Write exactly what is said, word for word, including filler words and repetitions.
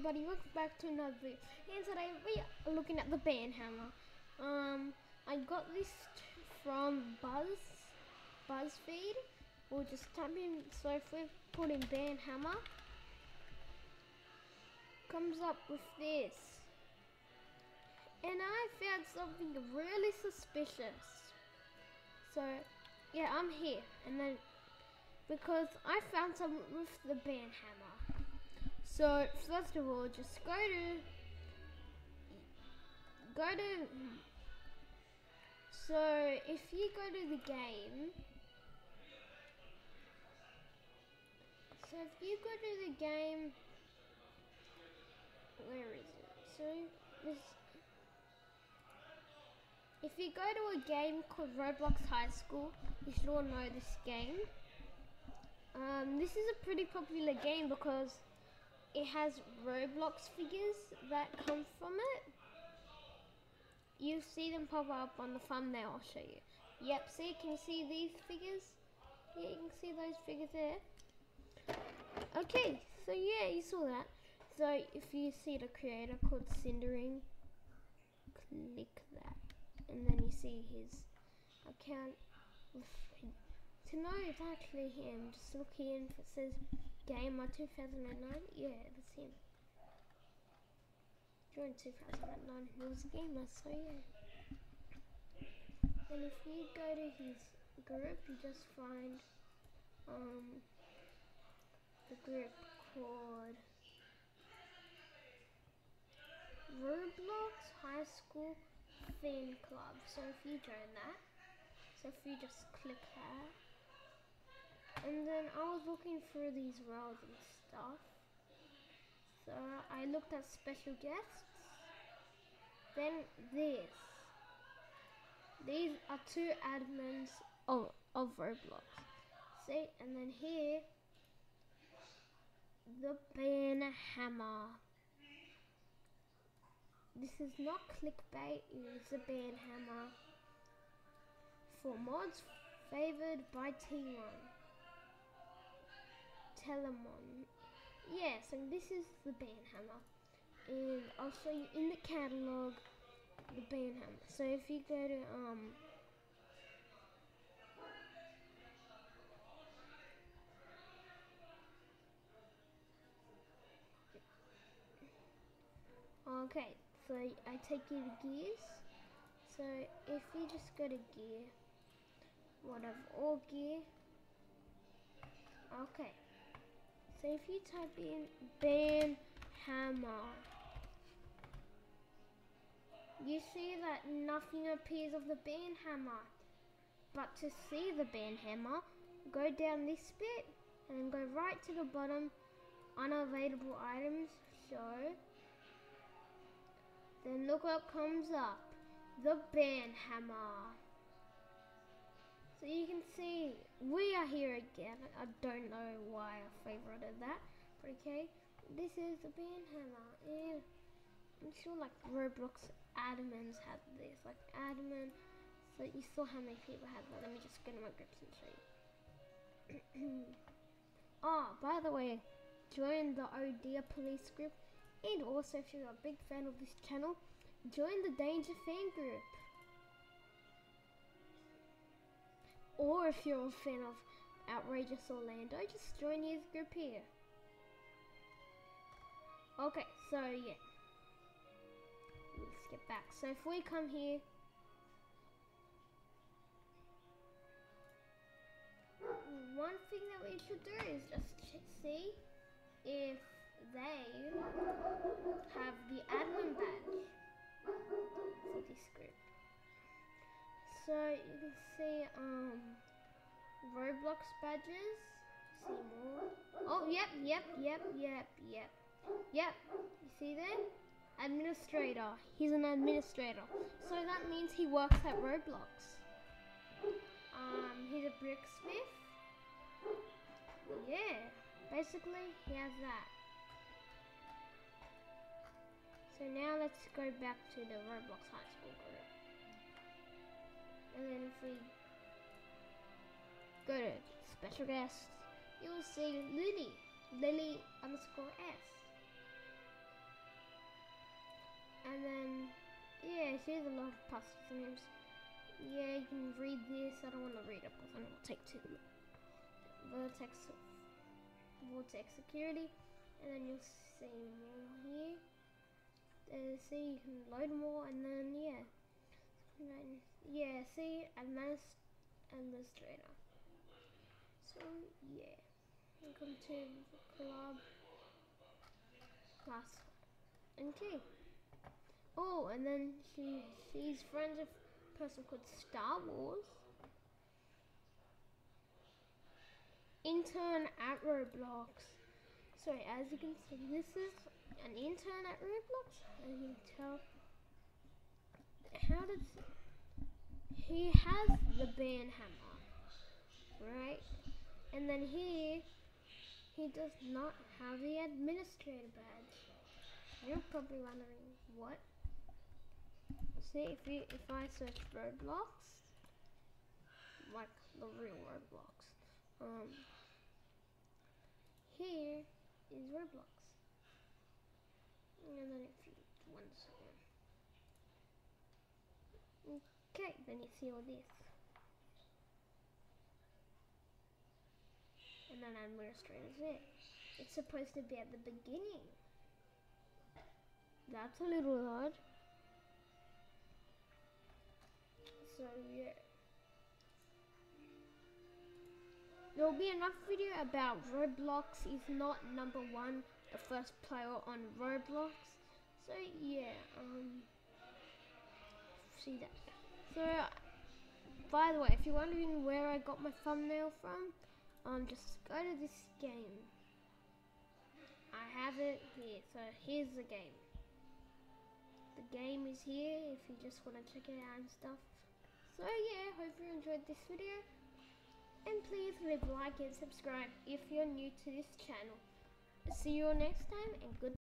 everybody, welcome back to another video, and today we are looking at the band hammer. Um, I got this from Buzz, Buzzfeed, we'll just type in, so if we put in band hammer, comes up with this. And I found something really suspicious. So, yeah, I'm here, and then, because I found something with the band hammer. So, first of all, just go to, go to, so if you go to the game, so if you go to the game, where is it? So, this, if you go to a game called Roblox High School, you should all know this game. Um, this is a pretty popular game because it has Roblox figures that come from it. You'll see them pop up on the thumbnail, I'll show you. Yep, see, can you see these figures? Yeah, you can see those figures there. Okay, so yeah, you saw that. So if you see the creator called Cindering, click that. And then you see his account. To know it's actually him, just look here and it says Gamer two thousand nine, yeah, that's him. During two thousand nine, he was a gamer, so yeah. And if you go to his group, you just find um, the group called Roblox High School Fan Club. So if you join that, so if you just click that. And then I was looking through these worlds and stuff. So I looked at special guests. Then this. These are two admins of, of Roblox. See, and then here, the band hammer. This is not clickbait, it's a band hammer. For mods favored by Telemon. Telemon. Yeah, so this is the band hammer. And I'll show you in the catalogue the band hammer. So if you go to um Okay, so I take you to gears. So if you just go to gear, what of all gear? Okay. So if you type in band hammer, you see that nothing appears of the band hammer. But to see the band hammer, go down this bit and then go right to the bottom, unavailable items, show. Then look what comes up, the band hammer. So you can see, we are here again. I don't know why I favorited that, but okay. This is the band hammer, and I'm sure like Roblox admins had this, like admin. So you saw how many people had that. Let me just go to my grips and show you. Ah, oh, by the way, join the Odea Police group, and also if you're a big fan of this channel, join the Danger fan group. Or if you're a fan of Outrageous Orlando, just join his group here. Okay, so yeah. Let's get back. So if we come here. One thing that we should do is just see if they have the admin badge for this group. So you can see um Roblox badges. See more. Oh yep, yep, yep, yep, yep. Yep. You see there? Administrator. He's an administrator. So that means he works at Roblox. Um he's a bricksmith. Yeah. Basically he has that. So now let's go back to the Roblox High School group. And then if we go to special guests, you'll see Lily, Lily underscore S. And then, yeah, there's a lot of puzzles. Yeah, you can read this. I don't want to read a puzzle. It'll take too long. Vortex, Vortex Security. And then you'll see more here. Uh, see, you can load more, and then, yeah. Yeah, see, Administ- Administrator. So, yeah. Welcome to the club. Class. Okay. Oh, and then she she's friends with a person called Star Wars Intern at Roblox. So as you can see, this is an intern at Roblox. As you can tell, how did he has the band hammer, right? And then here, he does not have the administrator badge. You're probably wondering what. See, if you if I search Roblox, like the real Roblox, um, here is Roblox. And then if you one second, okay, then you see all this, and then administrators there. It's supposed to be at the beginning. That's a little odd. So yeah, there'll be another video about Roblox is not number one, the first player on Roblox. So yeah, um, see that. So by the way, if you're wondering where I got my thumbnail from, um, just go to this game. I have it here. So here's the game. The game is here if you just want to check it out and stuff. So yeah, hope you enjoyed this video, and please leave a like and subscribe if you're new to this channel. See you all next time, and goodbye.